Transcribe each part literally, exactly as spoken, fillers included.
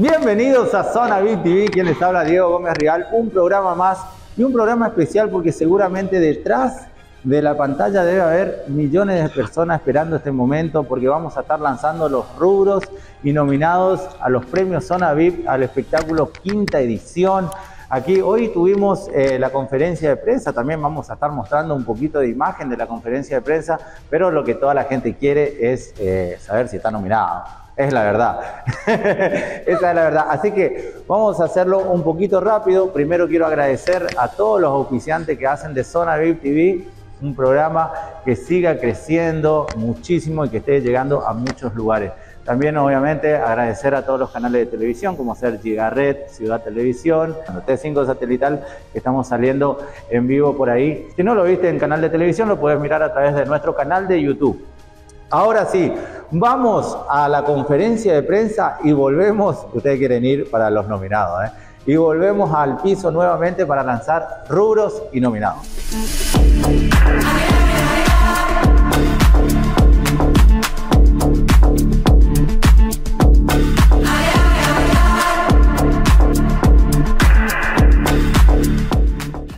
Bienvenidos a Zona V I P T V, quien les habla Diego Gómez Rial, un programa más y un programa especial porque seguramente detrás de la pantalla debe haber millones de personas esperando este momento porque vamos a estar lanzando los rubros y nominados a los premios Zona V I P al espectáculo quinta edición. Aquí hoy tuvimos eh, la conferencia de prensa, también vamos a estar mostrando un poquito de imagen de la conferencia de prensa, pero lo que toda la gente quiere es eh, saber si está nominado. Es la verdad, esa es la verdad. Así que vamos a hacerlo un poquito rápido. Primero quiero agradecer a todos los auspiciantes que hacen de Zona V I P T V un programa que siga creciendo muchísimo y que esté llegando a muchos lugares. También, obviamente, agradecer a todos los canales de televisión, como ser Giga Red, Ciudad Televisión, T cinco Satelital, que estamos saliendo en vivo por ahí. Si no lo viste en canal de televisión, lo puedes mirar a través de nuestro canal de YouTube. Ahora sí, vamos a la conferencia de prensa y volvemos. Ustedes quieren ir para los nominados, ¿eh? Y volvemos al piso nuevamente para lanzar rubros y nominados.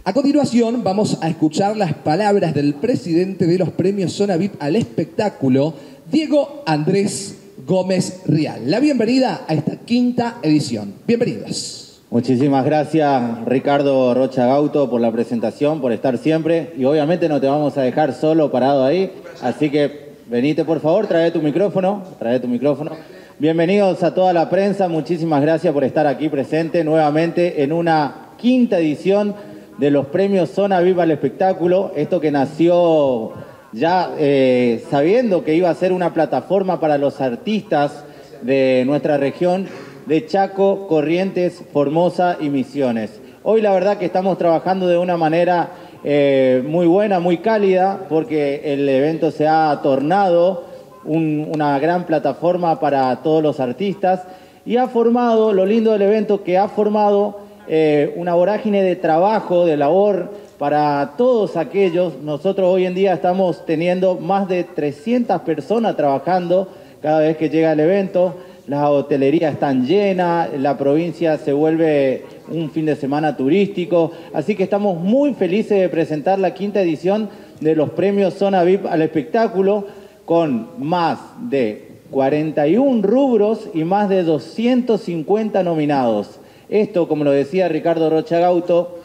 A continuación vamos a escuchar las palabras del presidente de los premios Zona V I P al espectáculo, Diego Andrés Gómez Rial. La bienvenida a esta quinta edición. Bienvenidos. Muchísimas gracias, Ricardo Rocha Gauto, por la presentación, por estar siempre. Y obviamente no te vamos a dejar solo parado ahí. Así que venite, por favor, trae tu micrófono. Trae tu micrófono. Bienvenidos a toda la prensa. Muchísimas gracias por estar aquí presente nuevamente en una quinta edición de los premios Zona V I P al espectáculo, esto que nació ya eh, sabiendo que iba a ser una plataforma para los artistas de nuestra región, de Chaco, Corrientes, Formosa y Misiones. Hoy la verdad que estamos trabajando de una manera eh, muy buena, muy cálida, porque el evento se ha tornado un, una gran plataforma para todos los artistas y ha formado, lo lindo del evento, que ha formado Eh, una vorágine de trabajo, de labor para todos aquellos. Nosotros hoy en día estamos teniendo más de trescientas personas trabajando cada vez que llega el evento. Las hotelerías están llenas, la provincia se vuelve un fin de semana turístico. Así que estamos muy felices de presentar la quinta edición de los premios Zona V I P al espectáculo con más de cuarenta y un rubros y más de doscientos cincuenta nominados. Esto, como lo decía Ricardo Rocha Gauto,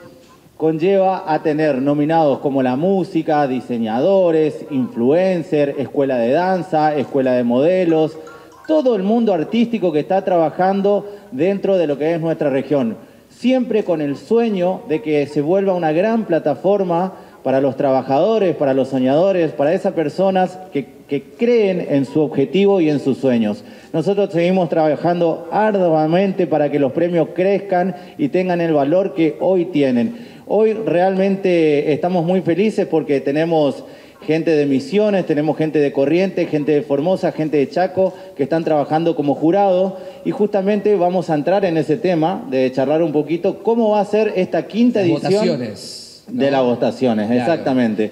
conlleva a tener nominados como la música, diseñadores, influencer, escuela de danza, escuela de modelos, todo el mundo artístico que está trabajando dentro de lo que es nuestra región. Siempre con el sueño de que se vuelva una gran plataforma para los trabajadores, para los soñadores, para esas personas que, que creen en su objetivo y en sus sueños. Nosotros seguimos trabajando arduamente para que los premios crezcan y tengan el valor que hoy tienen. Hoy realmente estamos muy felices porque tenemos gente de Misiones, tenemos gente de Corrientes, gente de Formosa, gente de Chaco, que están trabajando como jurado. Y justamente vamos a entrar en ese tema de charlar un poquito cómo va a ser esta quinta Las edición. Votaciones. De no, las votaciones, claro. Exactamente.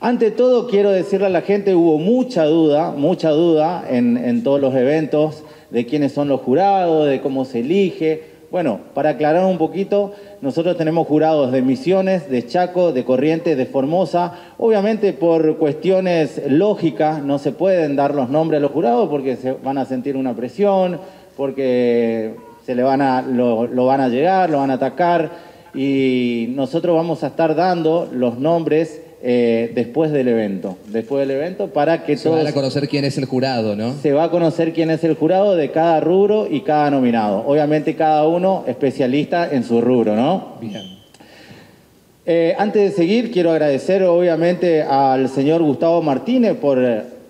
Ante todo quiero decirle a la gente, hubo mucha duda, mucha duda en, en todos los eventos de quiénes son los jurados, de cómo se elige. Bueno, para aclarar un poquito, nosotros tenemos jurados de Misiones, de Chaco, de Corrientes, de Formosa. Obviamente por cuestiones lógicas no se pueden dar los nombres a los jurados porque se van a sentir una presión, porque se le van a, lo, lo van a llegar, lo van a atacar. Y nosotros vamos a estar dando los nombres eh, después del evento. Después del evento para que se todos... Se va a conocer quién es el jurado, ¿no? Se va a conocer quién es el jurado de cada rubro y cada nominado. Obviamente cada uno especialista en su rubro, ¿no? Bien. Eh, antes de seguir, quiero agradecer obviamente al señor Gustavo Martínez por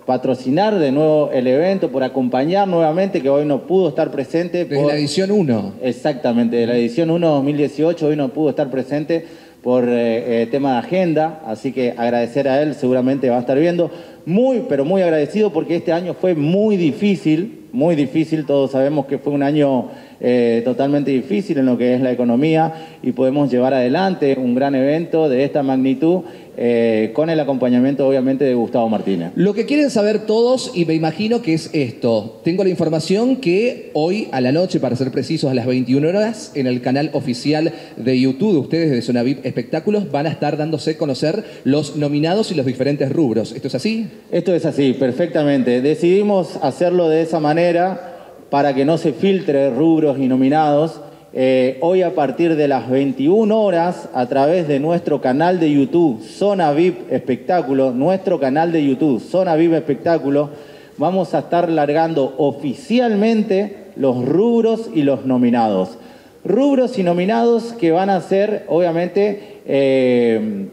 patrocinar de nuevo el evento, por acompañar nuevamente, que hoy no pudo estar presente. Por... Desde la edición uno. Exactamente, de la edición uno dos mil dieciocho, hoy no pudo estar presente por eh, tema de agenda, así que agradecer a él, seguramente va a estar viendo. muy, pero muy agradecido porque este año fue muy difícil, muy difícil. Todos sabemos que fue un año eh, totalmente difícil en lo que es la economía y podemos llevar adelante un gran evento de esta magnitud eh, con el acompañamiento, obviamente, de Gustavo Martínez. Lo que quieren saber todos, y me imagino que es esto. Tengo la información que hoy a la noche, para ser precisos, a las veintiuna horas, en el canal oficial de YouTube de ustedes, de Zona V I P Espectáculos, van a estar dándose a conocer los nominados y los diferentes rubros. ¿Esto es así? Esto es así, perfectamente. Decidimos hacerlo de esa manera para que no se filtre rubros y nominados. Eh, hoy a partir de las veintiuna horas, a través de nuestro canal de YouTube, Zona V I P Espectáculo, nuestro canal de YouTube, Zona V I P Espectáculo, vamos a estar largando oficialmente los rubros y los nominados. Rubros y nominados que van a ser, obviamente, eh,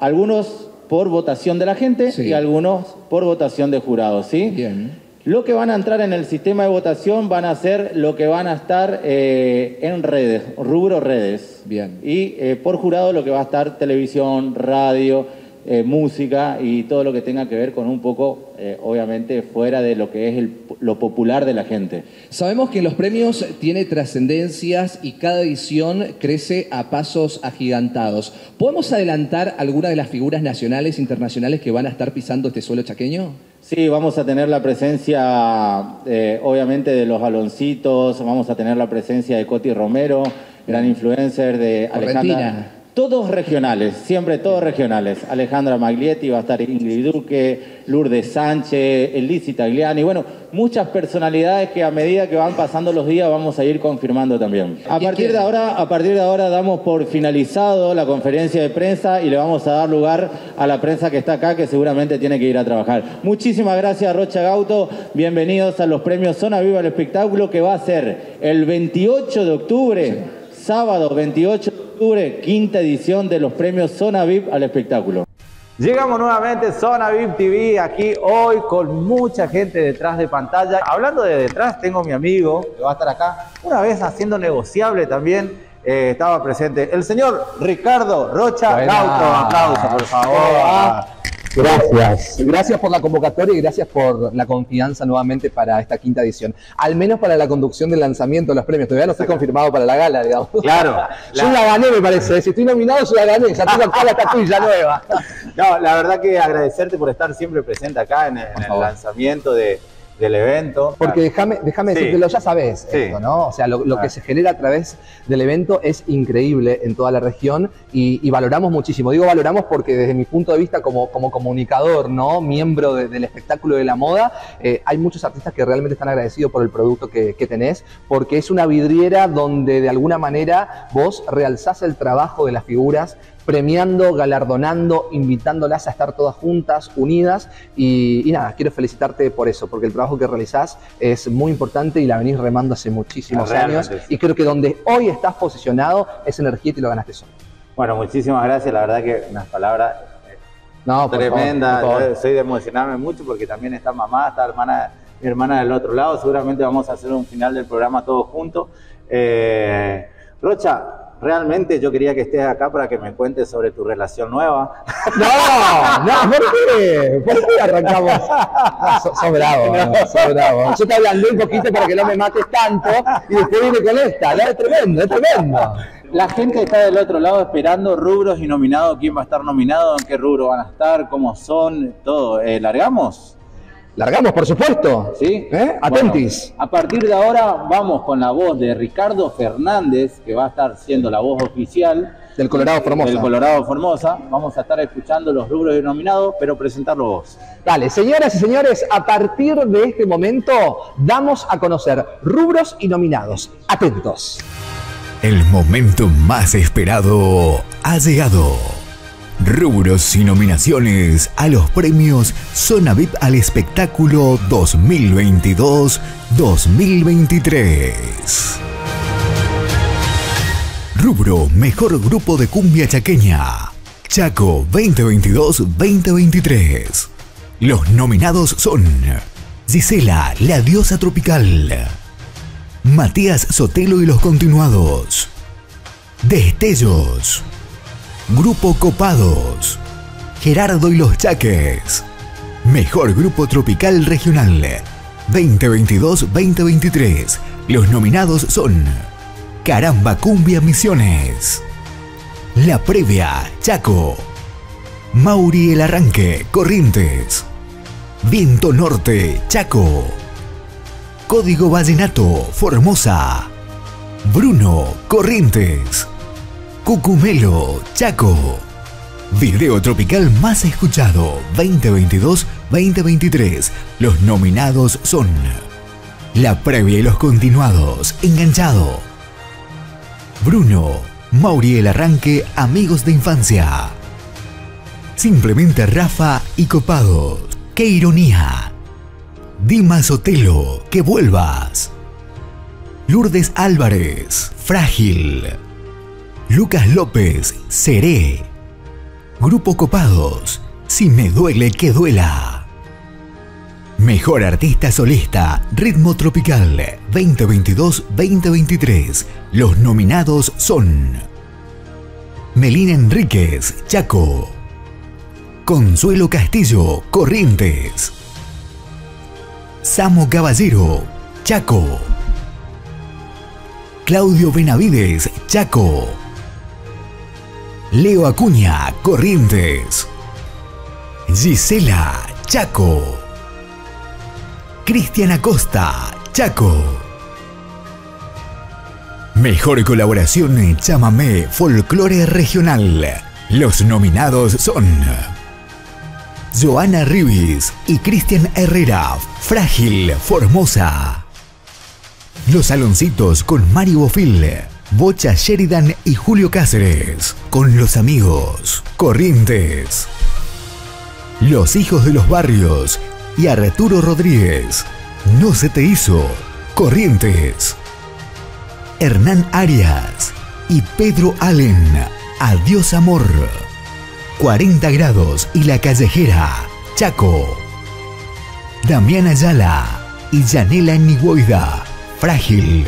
algunos por votación de la gente, sí, y algunos por votación de jurados, ¿sí? Bien. Lo que van a entrar en el sistema de votación van a ser lo que van a estar eh, en redes, rubro redes. Bien. Y eh, por jurado lo que va a estar televisión, radio, eh, música y todo lo que tenga que ver con un poco, eh, obviamente, fuera de lo que es el, lo popular de la gente. Sabemos que los premios tiene trascendencias y cada edición crece a pasos agigantados. ¿Podemos adelantar alguna de las figuras nacionales e internacionales que van a estar pisando este suelo chaqueño? Sí, vamos a tener la presencia, eh, obviamente, de los baloncitos, vamos a tener la presencia de Coti Romero, gran influencer, de Alejandra. Correntina. Todos regionales, siempre todos regionales. Alejandra Maglietti, va a estar Ingrid Duque, Lourdes Sánchez, Elisi Tagliani. Bueno, muchas personalidades que a medida que van pasando los días vamos a ir confirmando también. A partir de ahora, a partir de ahora damos por finalizado la conferencia de prensa y le vamos a dar lugar a la prensa que está acá, que seguramente tiene que ir a trabajar. Muchísimas gracias, Rocha Gauto. Bienvenidos a los premios Zona Viva el Espectáculo, que va a ser el veintiocho de octubre, sí, sábado veintiocho de octubre, quinta edición de los premios Zona V I P al Espectáculo. Llegamos nuevamente, Zona V I P T V, aquí hoy con mucha gente detrás de pantalla. Hablando de detrás, tengo a mi amigo que va a estar acá, una vez haciendo negociable también, eh, estaba presente el señor Ricardo Rocha Gauto. Aplauso, por favor. Buena. Gracias. Gracias por la convocatoria y gracias por la confianza nuevamente para esta quinta edición. Al menos para la conducción del lanzamiento de los premios. Todavía no estoy confirmado para la gala, digamos. Claro. Yo la gané, me parece. Si estoy nominado, yo la gané. Ya tengo acá la estatuilla nueva. No, la verdad que agradecerte por estar siempre presente acá en el, en el lanzamiento de... del evento. Porque déjame déjame decírtelo, ya sabes, sí, esto, ¿no? O sea, lo, lo que se genera a través del evento es increíble en toda la región y, y valoramos muchísimo. Digo valoramos porque desde mi punto de vista como, como comunicador, ¿no? Miembro de, del espectáculo de la moda, eh, hay muchos artistas que realmente están agradecidos por el producto que, que tenés, porque es una vidriera donde de alguna manera vos realzás el trabajo de las figuras, premiando, galardonando, invitándolas a estar todas juntas, unidas y, y nada, quiero felicitarte por eso, porque el trabajo que realizás es muy importante y la venís remando hace muchísimos años y creo que donde hoy estás posicionado esa energía te lo ganaste solo. Bueno, muchísimas gracias, la verdad que unas palabras no, tremendas, por favor, por favor. Soy de emocionarme mucho porque también está mamá, está hermana, mi hermana del otro lado, seguramente vamos a hacer un final del programa todos juntos. Eh, Rocha, realmente yo quería que estés acá para que me cuentes sobre tu relación nueva. No, no, ¿por qué? ¿Por qué arrancamos? No, sos so bravo, no. no, sos bravo. Yo te hablando un poquito para que no me mates tanto y después viene con esta. No, es tremendo, es tremendo. La gente está del otro lado esperando rubros y nominados. ¿Quién va a estar nominado? ¿En qué rubro van a estar? ¿Cómo son? Todo. Eh, ¿Largamos? Largamos, por supuesto. ¿Sí? ¿Eh? Atentis. Bueno, a partir de ahora vamos con la voz de Ricardo Fernández, que va a estar siendo la voz oficial del Colorado Formosa. Del Colorado Formosa. Vamos a estar escuchando los rubros denominados, pero presentarlo vos. Dale, señoras y señores, a partir de este momento damos a conocer rubros y nominados. Atentos. El momento más esperado ha llegado. Rubros y nominaciones a los premios Zona V I P al Espectáculo dos mil veintidós dos mil veintitrés. Rubro Mejor Grupo de Cumbia Chaqueña, Chaco veinte veintidós veinte veintitrés. Los nominados son Gisela, la diosa tropical, Matías Sotelo y los continuados, Destellos Grupo Copados, Gerardo y los Chaques, Mejor Grupo Tropical Regional veinte veintidós a veinte veintitrés. Los nominados son Caramba Cumbia Misiones, La Previa Chaco, Mauri El Arranque Corrientes, Viento Norte Chaco, Código Vallenato Formosa, Bruno Corrientes, Cucumelo Chaco. Video tropical más escuchado veinte veintidós a veinte veintitrés. Los nominados son La Previa y los continuados Enganchado, Bruno, Mauri El Arranque Amigos de Infancia, Simplemente Rafa y Copados, Qué Ironía, Dimas Sotelo, Que Vuelvas, Lourdes Álvarez, Frágil, Lucas López, Seré, Grupo Copados, Si Me Duele Que Duela. Mejor Artista Solista Ritmo Tropical veinte veintidós a veinte veintitrés. Los nominados son Melina Enríquez, Chaco, Consuelo Castillo, Corrientes, Samo Caballero, Chaco, Claudio Benavides, Chaco, Leo Acuña, Corrientes, Gisela, Chaco, Cristian Acosta, Chaco. Mejor Colaboración Chamamé Folclore Regional. Los nominados son Joana Ribis y Cristian Herrera, Frágil, Formosa. Los Aloncitos con Mario Bofil, Bocha Sheridan y Julio Cáceres, Con Los Amigos, Corrientes. Los Hijos de los Barrios y Arturo Rodríguez, No Se Te Hizo, Corrientes. Hernán Arias y Pedro Allen, Adiós Amor, cuarenta Grados y La Callejera, Chaco. Damián Ayala y Yanela Nigoida, Frágil.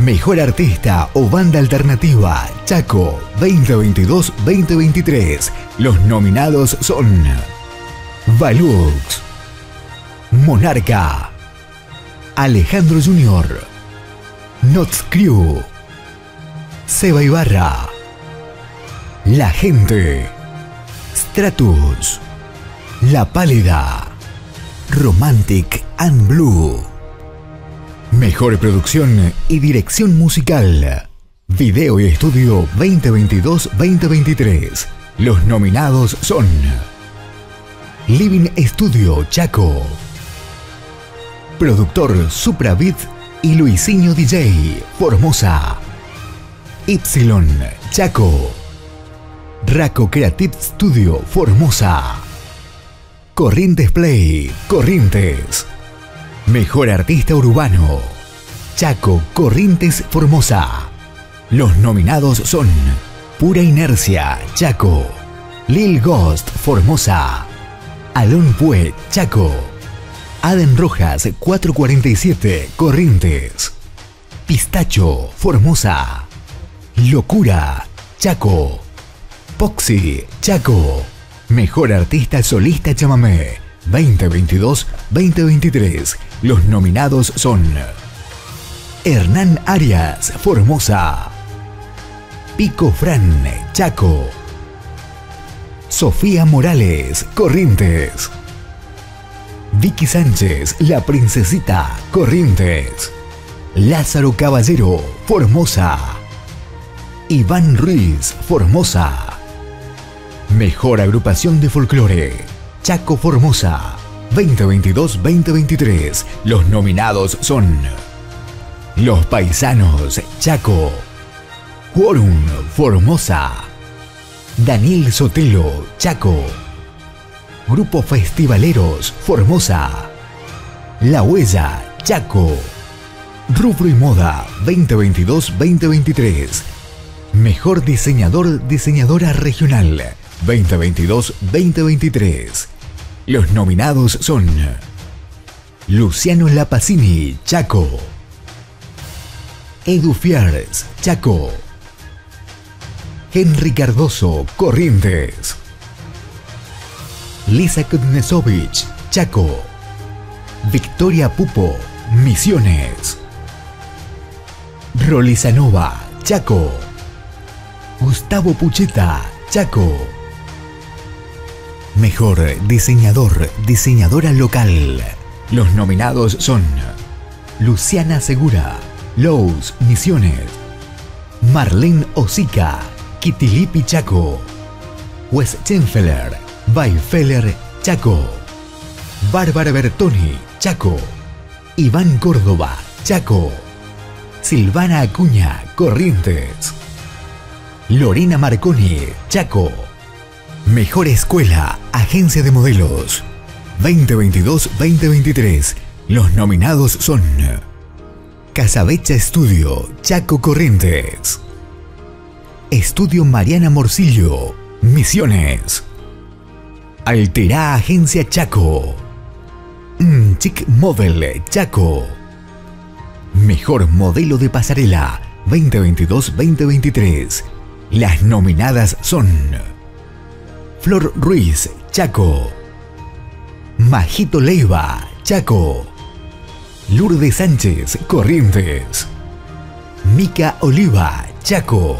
Mejor Artista o Banda Alternativa Chaco veinte veintidós a veinte veintitrés. Los nominados son Valux, Monarca, Alejandro Junior, Notz Crew, Seba Ibarra, La Gente, Stratus, La Pálida, Romantic and Blue. Mejor Producción y Dirección Musical Video y Estudio veinte veintidós a veinte veintitrés. Los nominados son Living Studio Chaco, Productor Supravit y Luisinho D J, Formosa, Y Chaco, Raco Creative Studio, Formosa, Corrientes Play, Corrientes. Mejor Artista Urbano Chaco, Corrientes, Formosa. Los nominados son Pura Inercia, Chaco, Lil Ghost, Formosa, Alon Pue, Chaco, Aden Rojas, cuatro cuarenta y siete, Corrientes, Pistacho, Formosa, Locura, Chaco, Poxy, Chaco. Mejor Artista Solista Chamamé veinte veintidós a veinte veintitrés. Los nominados son Hernán Arias, Formosa, Pico Fran, Chaco, Sofía Morales, Corrientes, Vicky Sánchez, La Princesita, Corrientes, Lázaro Caballero, Formosa, Iván Ruiz, Formosa. Mejor Agrupación de Folclore Chaco, Formosa veinte veintidós a veinte veintitrés. Los nominados son Los Paisanos, Chaco, Quorum, Formosa, Daniel Sotelo, Chaco, Grupo Festivaleros, Formosa, La Huella, Chaco, Rubro y Moda veinte veintidós a veinte veintitrés. Mejor Diseñador Diseñadora Regional veinte veintidós a veinte veintitrés. Los nominados son Luciano Lapacini, Chaco, Edu Fiers, Chaco, Henry Cardoso, Corrientes, Lisa Kutnesovich, Chaco, Victoria Pupo, Misiones, Rolizanova, Chaco, Gustavo Pucheta, Chaco. Mejor diseñador, diseñadora local. Los nominados son Luciana Segura, Lowe's, Misiones, Marlene Osica, Kitilipi, Chaco, Westenfeller, Baifeller, Chaco, Bárbara Bertoni, Chaco, Iván Córdoba, Chaco, Silvana Acuña, Corrientes, Lorena Marconi, Chaco. Mejor Escuela, Agencia de Modelos, veinte veintidós a veinte veintitrés. Los nominados son Casabecha Estudio, Chaco, Corrientes, Estudio Mariana Morcillo, Misiones, Alterá Agencia, Chaco, Chic Model, Chaco. Mejor Modelo de Pasarela, veinte veintidós a veinte veintitrés. Las nominadas son Flor Ruiz, Chaco, Majito Leiva, Chaco, Lourdes Sánchez, Corrientes, Mica Oliva, Chaco,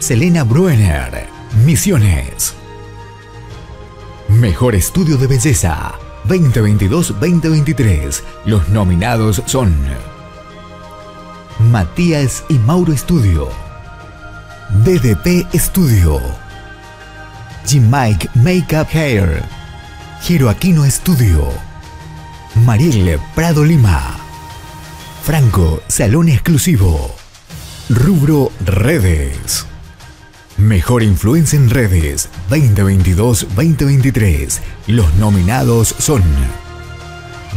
Selena Bruener, Misiones. Mejor Estudio de Belleza, veinte veintidós a veinte veintitrés. Los nominados son Matías y Mauro Estudio, D D P Estudio, G-Mike Makeup Hair, Giroaquino Estudio, Mariel Prado Lima, Franco Salón Exclusivo, Rubro Redes. Mejor Influencia en Redes, veinte veintidós a veinte veintitrés. Los nominados son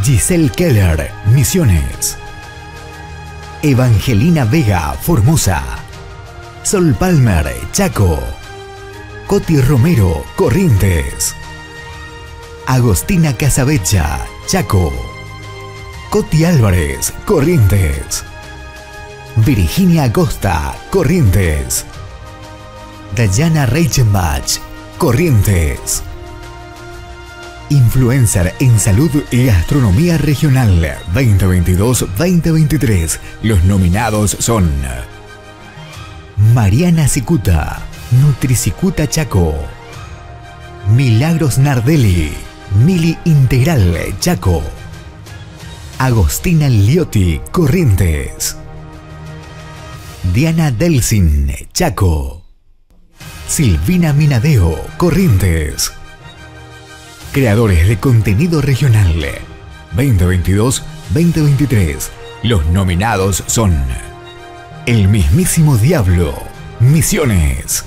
Giselle Keller, Misiones, Evangelina Vega, Formosa, Sol Palmer, Chaco, Coti Romero, Corrientes, Agostina Casabecha, Chaco, Coti Álvarez, Corrientes, Virginia Acosta, Corrientes, Dayana Reichenbach, Corrientes. Influencer en Salud y Gastronomía Regional, veinte veintidós a veinte veintitrés. Los nominados son Mariana Cicuta, Nutricicuta, Chaco, Milagros Nardelli, Mili Integral, Chaco, Agostina Liotti, Corrientes, Diana Delsin, Chaco, Silvina Minadeo, Corrientes. Creadores de Contenido Regional, veinte veintidós a veinte veintitrés. Los nominados son El Mismísimo Diablo, Misiones,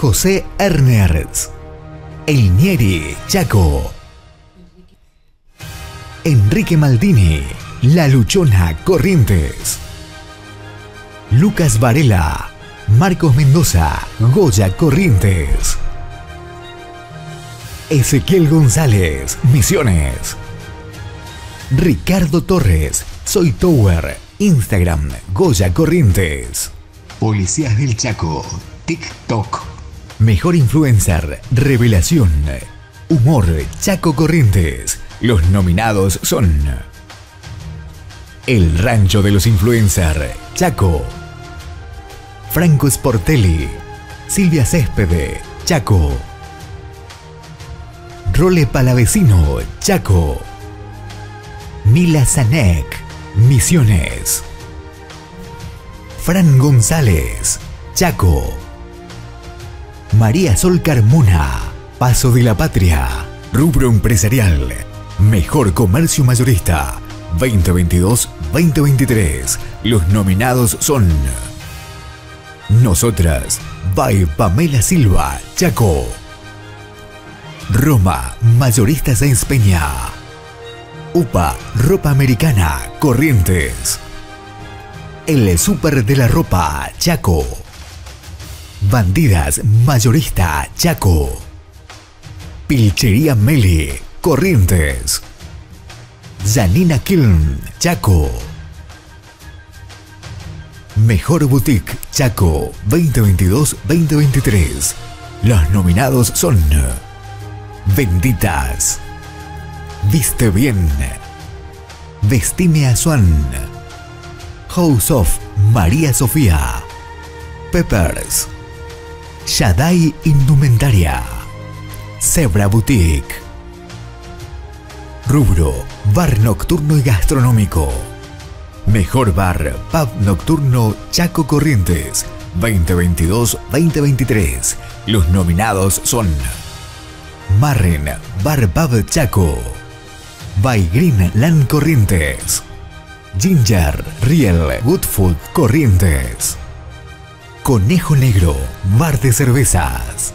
José Erners, El Nieri, Chaco, Enrique Maldini, La Luchona, Corrientes, Lucas Varela, Marcos Mendoza, Goya, Corrientes, Ezequiel González, Misiones, Ricardo Torres, Soy Tower, Instagram, Goya, Corrientes, Policías del Chaco, TikTok. Mejor Influencer, Revelación, Humor, Chaco, Corrientes. Los nominados son El Rancho de los Influencer, Chaco, Franco Sportelli, Silvia Céspede, Chaco, Role Palavecino, Chaco, Mila Zanek, Misiones, Fran González, Chaco, María Sol Carmona, Paso de la Patria, Rubro Empresarial. Mejor Comercio Mayorista, veinte veintidós a veinte veintitrés. Los nominados son Nosotras, by Pamela Silva, Chaco, Roma, Mayorista Sáenz Peña, U P A, Ropa Americana, Corrientes, El Súper de la Ropa, Chaco, Bandidas, Mayorista, Chaco, Pilchería Meli, Corrientes, Janina Kiln, Chaco. Mejor Boutique, Chaco, veinte veintidós a veinte veintitrés. Los nominados son Benditas. Viste bien. Destine a Swan. House of María Sofía. Peppers. Shaddai Indumentaria. Zebra Boutique. Rubro, bar nocturno y gastronómico. Mejor bar, pub nocturno Chaco Corrientes, veinte veintidós a veinte veintitrés. Los nominados son Marren, Bar Pub Chaco, By Green Land Corrientes, Ginger, Riel, Good Food Corrientes, Conejo Negro, Bar de Cervezas,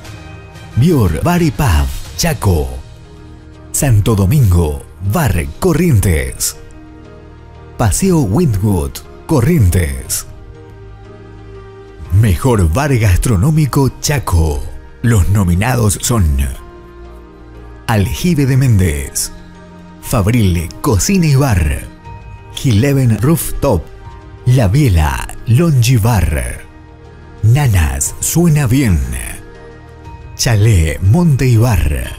Bior, Bar y Pub Chaco, Santo Domingo, Bar Corrientes, Paseo Windwood, Corrientes. Mejor bar gastronómico Chaco. Los nominados son Aljibe de Méndez, Fabril Cocina y Bar, Gileven Rooftop, La Biela Longi Bar, Nanas Suena Bien, Chalet Monte y Bar.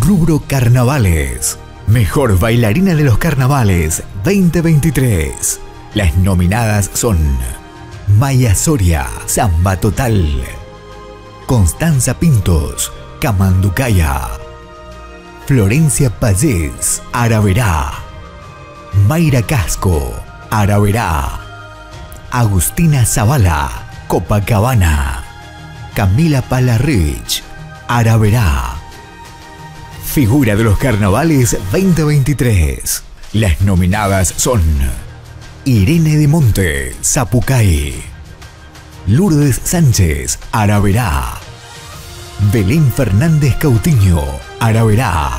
Rubro Carnavales. Mejor bailarina de los carnavales veinte veintitrés. Las nominadas son Maya Soria, Samba Total, Constanza Pintos, Camanducaya, Florencia Pallés, Araverá, Mayra Casco, Araverá, Agustina Zavala, Copacabana, Camila Palarrich, Araverá. Figura de los Carnavales veinte veintitrés. Las nominadas son Irene de Monte, Zapucay, Lourdes Sánchez, Araverá, Belén Fernández Cautiño, Araverá,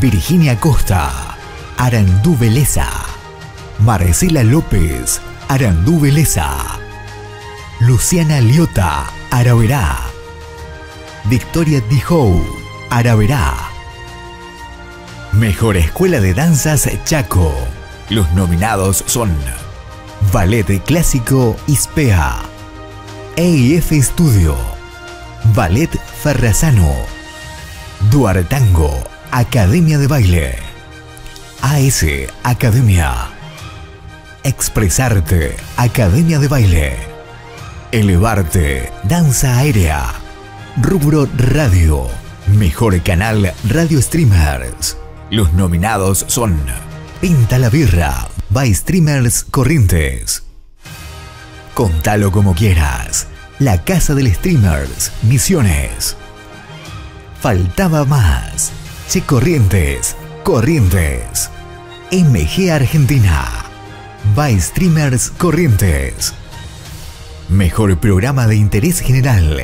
Virginia Costa, Arandú Beleza, Marcela López, Arandú Beleza, Luciana Liota, Araverá, Victoria Dijou, Araverá. Mejor Escuela de Danzas Chaco. Los nominados son Ballet Clásico Ispea, E I F Studio, Ballet Ferrazano, Duartango Academia de Baile, A S Academia, Expresarte Academia de Baile, Elevarte Danza Aérea. Rubro Radio. Mejor Canal Radio Streamers. Los nominados son Pinta la Birra, by Streamers Corrientes, Contalo Como Quieras, La Casa del Streamers, Misiones, Faltaba Más, Che Corrientes, Corrientes, M G Argentina, by Streamers Corrientes. Mejor Programa de Interés General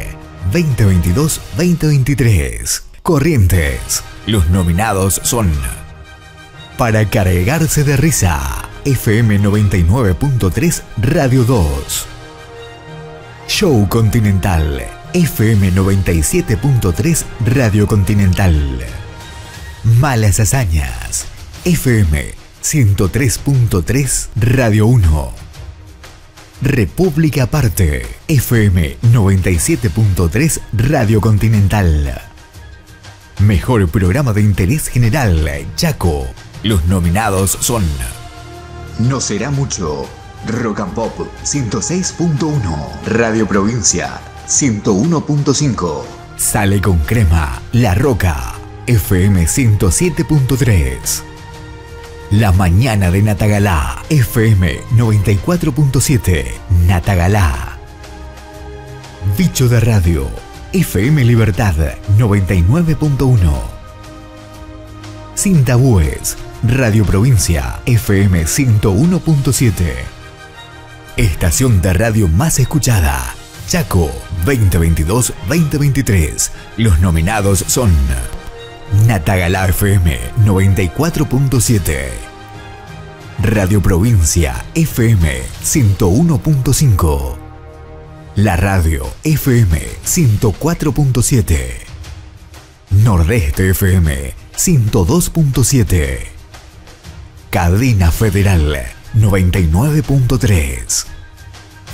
veinte veintidós a veinte veintitrés. Corrientes. Los nominados son Para Cargarse de Risa, F M noventa y nueve punto tres Radio dos, Show Continental, F M noventa y siete punto tres Radio Continental, Malas Hazañas, F M ciento tres punto tres Radio uno, República Aparte, F M noventa y siete punto tres Radio Continental. Mejor Programa de Interés General Chaco. Los nominados son No Será Mucho, Rock and Pop ciento seis punto uno, Radio Provincia ciento uno punto cinco, Sale con Crema, La Roca, F M ciento siete punto tres, La Mañana de Natagalá, F M noventa y cuatro punto siete, Natagalá. Bicho de Radio, F M Libertad noventa y nueve punto uno. Sin Tabúes, Radio Provincia, F M ciento uno punto siete. Estación de radio más escuchada, Chaco, veinte veintidós a veinte veintitrés. Los nominados son Natagalá F M noventa y cuatro punto siete, Radio Provincia F M ciento uno punto cinco, La Radio F M ciento cuatro punto siete, Nordeste F M ciento dos punto siete, Cadena Federal noventa y nueve punto tres,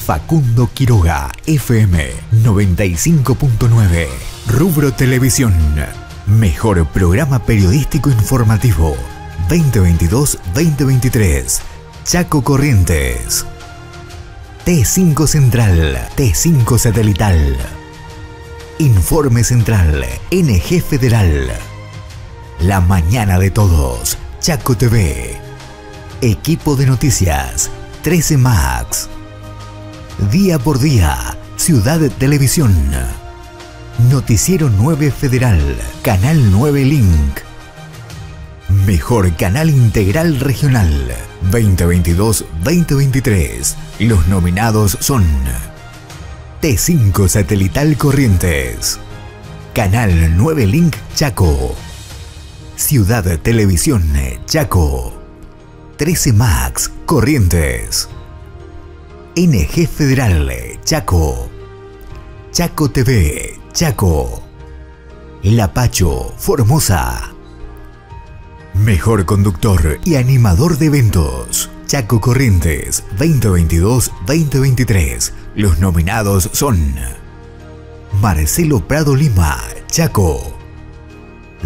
Facundo Quiroga, F M noventa y cinco punto nueve. Rubro Televisión, mejor programa periodístico informativo, veinte veintidós a veinte veintitrés, Chaco Corrientes. T cinco Central, T cinco Satelital. Informe Central, N G Federal. La Mañana de Todos, Chaco T V. Equipo de Noticias, trece Max. Día por Día, Ciudad Televisión. Noticiero nueve Federal, Canal nueve Link. Mejor Canal Integral Regional, veinte veintidós a veinte veintitrés. Los nominados son T cinco Satelital Corrientes, Canal nueve Link Chaco, Ciudad Televisión Chaco, trece Max Corrientes, N G Federal Chaco, Chaco T V Chaco, La Pacho Formosa. Mejor conductor y animador de eventos, Chaco Corrientes, veinte veintidós a veinte veintitrés. Los nominados son Marcelo Prado Lima, Chaco,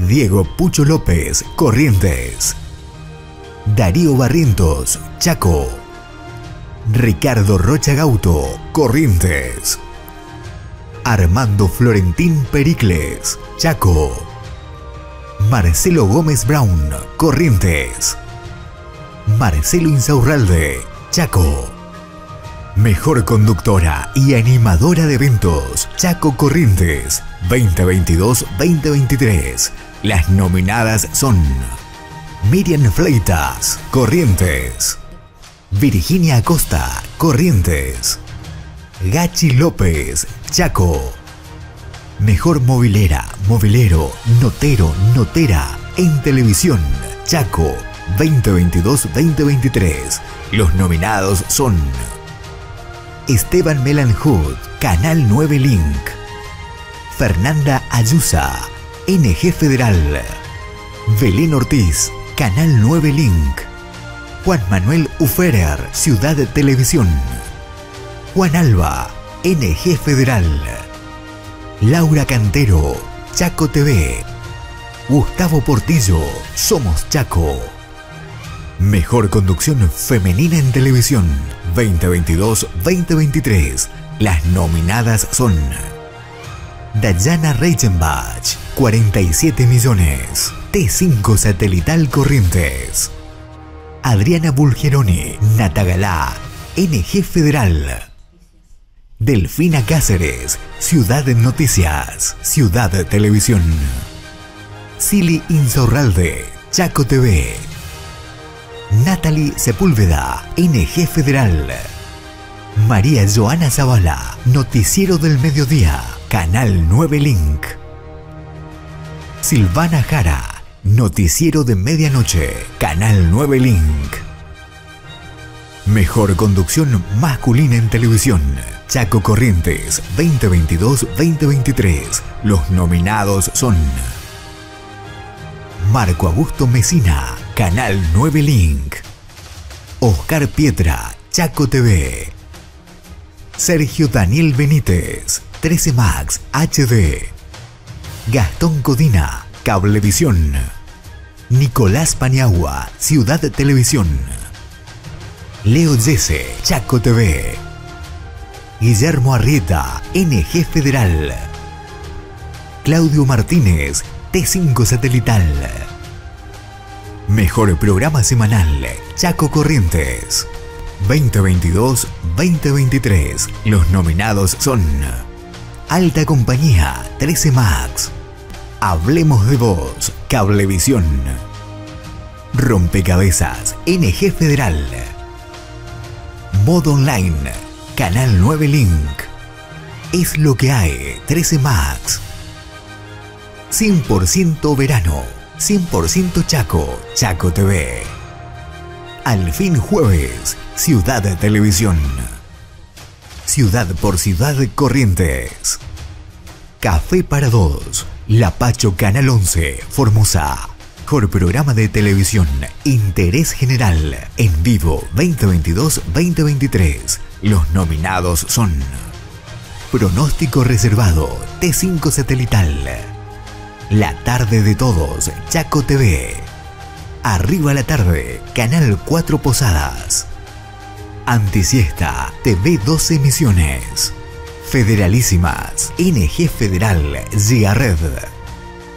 Diego Pucho López, Corrientes, Darío Barrientos, Chaco, Ricardo Rocha Gauto, Corrientes, Armando Florentín Pericles, Chaco, Marcelo Gómez Brown, Corrientes, Marcelo Insaurralde, Chaco. Mejor conductora y animadora de eventos, Chaco Corrientes, veinte veintidós a veinte veintitrés. Las nominadas son Miriam Fleitas, Corrientes, Virginia Acosta, Corrientes, Gachi López, Chaco. Mejor movilera, movilero, notero, notera en televisión, Chaco, veinte veintidós a veinte veintitrés. Los nominados son Esteban Melanjud, Canal nueve Link, Fernanda Ayusa, N G Federal, Belén Ortiz, Canal nueve Link, Juan Manuel Uferer, Ciudad Televisión, Juan Alba, N G Federal, Laura Cantero, Chaco T V, Gustavo Portillo, Somos Chaco. Mejor conducción femenina en televisión, veinte veintidós a veinte veintitrés. Las nominadas son Dayana Reichenbach, cuarenta y siete millones, T cinco Satelital Corrientes, Adriana Bulgeroni, Natagalá, N G Federal, Delfina Cáceres, Ciudad Noticias, Ciudad Televisión, Cili Insaurralde, Chaco T V, Natalie Sepúlveda, N G Federal, María Joana Zavala, Noticiero del Mediodía, Canal nueve Link, Silvana Jara, Noticiero de Medianoche, Canal nueve Link. Mejor conducción masculina en televisión, Chaco Corrientes, veinte veintidós a veinte veintitrés. Los nominados son Marco Augusto Mesina, Canal nueve Link, Oscar Pietra, Chaco T V, Sergio Daniel Benítez, trece Max H D, Gastón Codina, Cablevisión, Nicolás Paniagua, Ciudad Televisión, Leo Yese, Chaco T V, Guillermo Arrieta, N G Federal, Claudio Martínez, T cinco Satelital. Mejor programa semanal, Chaco Corrientes, veinte veintidós a veinte veintitrés. Los nominados son Alta Compañía, trece Max, Hablemos de Voz, Cablevisión, Rompecabezas, N G Federal, Modo Online, Canal nueve Link, Es lo que hay, trece Max, cien por ciento Verano, cien por ciento Chaco, Chaco T V, Al Fin Jueves, Ciudad Televisión, Ciudad por Ciudad Corrientes, Café para Dos, La Pacho Canal once, Formosa. Mejor programa de televisión, Interés General, en vivo, veinte veintidós a veinte veintitrés. Los nominados son Pronóstico Reservado, T cinco Satelital, La Tarde de Todos, Chaco T V, Arriba la Tarde, Canal cuatro Posadas, Antisiesta, T V doce Misiones, Federalísimas, N G Federal, Giga Red,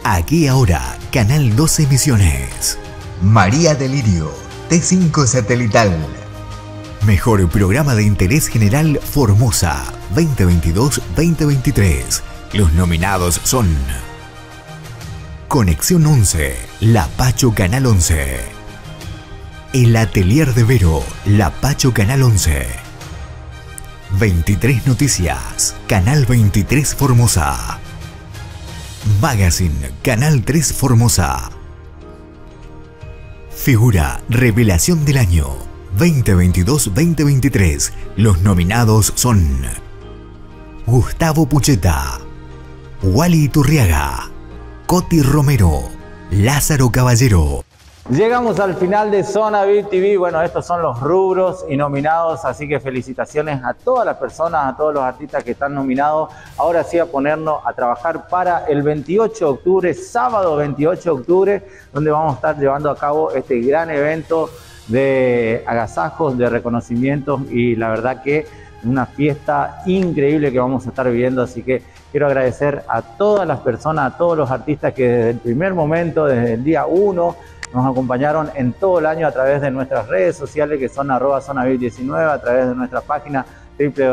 Aquí Ahora, Canal doce Misiones, María Delirio, T cinco Satelital. Mejor Programa de Interés General Formosa, veinte veintidós a veinte veintitrés. Los nominados son Conexión once, La Pacho Canal once, El Atelier de Vero, La Pacho Canal once, veintitrés Noticias, Canal veintitrés Formosa, Magazine, Canal tres Formosa. Figura Revelación del Año, veinte veintidós a veinte veintitrés. Los nominados son Gustavo Pucheta, Wally Iturriaga, Coti Romero, Lázaro Caballero. Llegamos al final de Zona V I P T V. Bueno, estos son los rubros y nominados, así que felicitaciones a todas las personas, a todos los artistas que están nominados. Ahora sí, a ponernos a trabajar para el veintiocho de octubre, sábado veintiocho de octubre, donde vamos a estar llevando a cabo este gran evento de agasajos, de reconocimientos y la verdad que una fiesta increíble que vamos a estar viviendo, así que quiero agradecer a todas las personas, a todos los artistas que desde el primer momento, desde el día uno, nos acompañaron en todo el año a través de nuestras redes sociales que son arroba zona vip diecinueve, a través de nuestra página doble u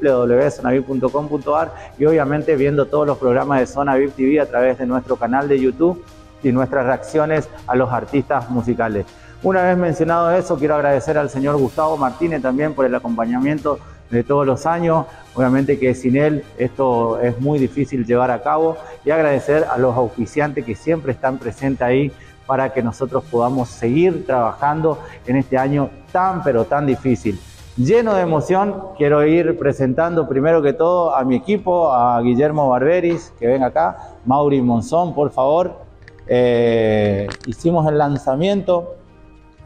doble u doble u punto zona vip punto com punto ar y obviamente viendo todos los programas de Zona V I P T V a través de nuestro canal de YouTube y nuestras reacciones a los artistas musicales. Una vez mencionado eso, quiero agradecer al señor Gustavo Martínez también por el acompañamiento de todos los años. Obviamente que sin él esto es muy difícil llevar a cabo, y agradecer a los auspiciantes que siempre están presentes ahí para que nosotros podamos seguir trabajando en este año tan pero tan difícil. Lleno de emoción, quiero ir presentando primero que todo a mi equipo, a Guillermo Barberis, que ven acá, Mauri Monzón, por favor. Eh, hicimos el lanzamiento.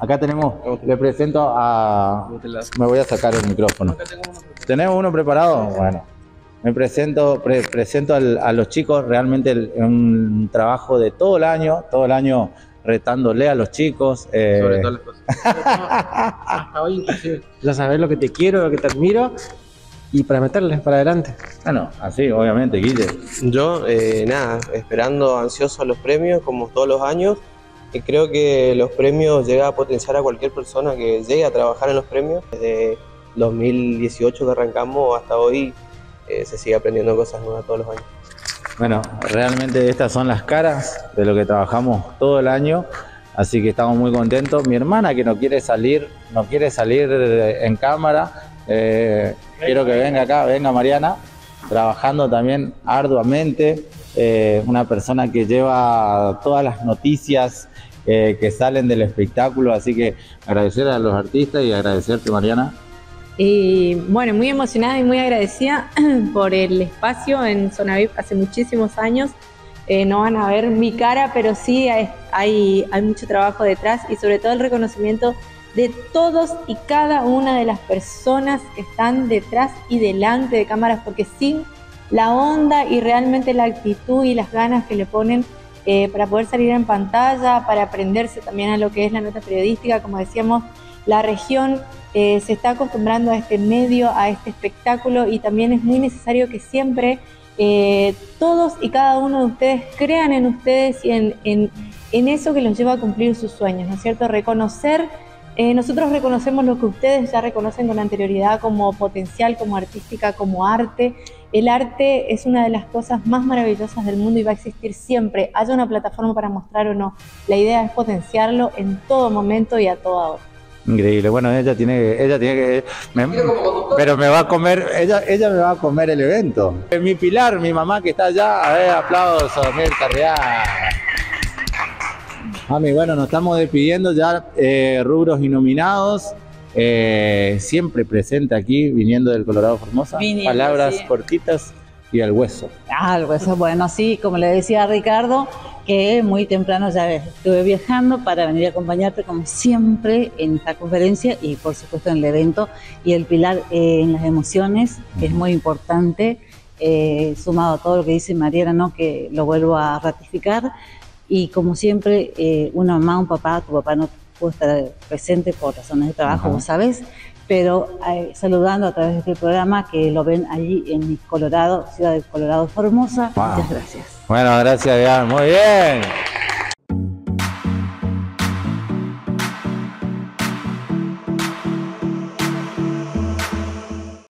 Acá tenemos, le presento a... Me voy a sacar el micrófono. ¿Tenemos uno preparado? Bueno, me presento, pre, presento al, a los chicos, realmente el, un trabajo de todo el año, todo el año retándole a los chicos. Eh. Sobre todas las cosas. Hasta hoy inclusive. Ya sabes lo que te quiero, lo que te admiro, y para meterles para adelante. Bueno, así obviamente, Guille. Yo, eh, nada, esperando ansioso a los premios, como todos los años. Creo que los premios llegan a potenciar a cualquier persona que llegue a trabajar en los premios. Desde dos mil dieciocho que arrancamos hasta hoy eh, se sigue aprendiendo cosas nuevas todos los años. Bueno, realmente estas son las caras de lo que trabajamos todo el año, así que estamos muy contentos. Mi hermana que no quiere salir, no quiere salir en cámara, eh, quiero que venga acá, venga Mariana, trabajando también arduamente. Eh, una persona que lleva todas las noticias eh, que salen del espectáculo, así que agradecer a los artistas y agradecerte, Mariana. Y bueno, muy emocionada y muy agradecida por el espacio en Zona V I P. Hace muchísimos años eh, no van a ver mi cara, pero sí hay, hay mucho trabajo detrás y sobre todo el reconocimiento de todos y cada una de las personas que están detrás y delante de cámaras, porque sin la onda y realmente la actitud y las ganas que le ponen eh, para poder salir en pantalla, para aprenderse también a lo que es la nota periodística. Como decíamos, la región eh, se está acostumbrando a este medio, a este espectáculo, y también es muy necesario que siempre eh, todos y cada uno de ustedes crean en ustedes y en, en, en eso que los lleva a cumplir sus sueños, ¿no es cierto? Reconocer, eh, nosotros reconocemos lo que ustedes ya reconocen con anterioridad como potencial, como artística, como arte. El arte es una de las cosas más maravillosas del mundo y va a existir siempre, haya una plataforma para mostrar o no. La idea es potenciarlo en todo momento y a toda hora. Increíble. Bueno, ella tiene, ella tiene que, me, pero me va a comer, ella, ella me va a comer el evento. Mi pilar, mi mamá que está allá, a ver, aplausos, Mirta Real. Mami, bueno, nos estamos despidiendo ya, eh, rubros y nominados. Eh, siempre presente aquí, viniendo del Colorado Formosa, viniendo, palabras sí, cortitas y al hueso. Ah, al hueso, bueno, sí, como le decía Ricardo, que muy temprano ya estuve viajando para venir a acompañarte como siempre en esta conferencia y por supuesto en el evento, y el pilar eh, en las emociones, que es muy importante, eh, sumado a todo lo que dice Mariana, ¿no? Que lo vuelvo a ratificar, y como siempre eh, una mamá, un papá, tu papá no pudo estar presente por razones de trabajo, como sabes, pero eh, saludando a través de este programa que lo ven allí en Colorado, Ciudad de Colorado Formosa. Wow. Muchas gracias. Bueno, gracias, Diana. Muy bien.